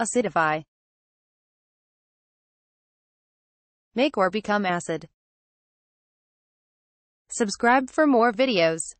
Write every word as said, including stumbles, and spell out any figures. Acidify. Make or become acid. Subscribe for more videos.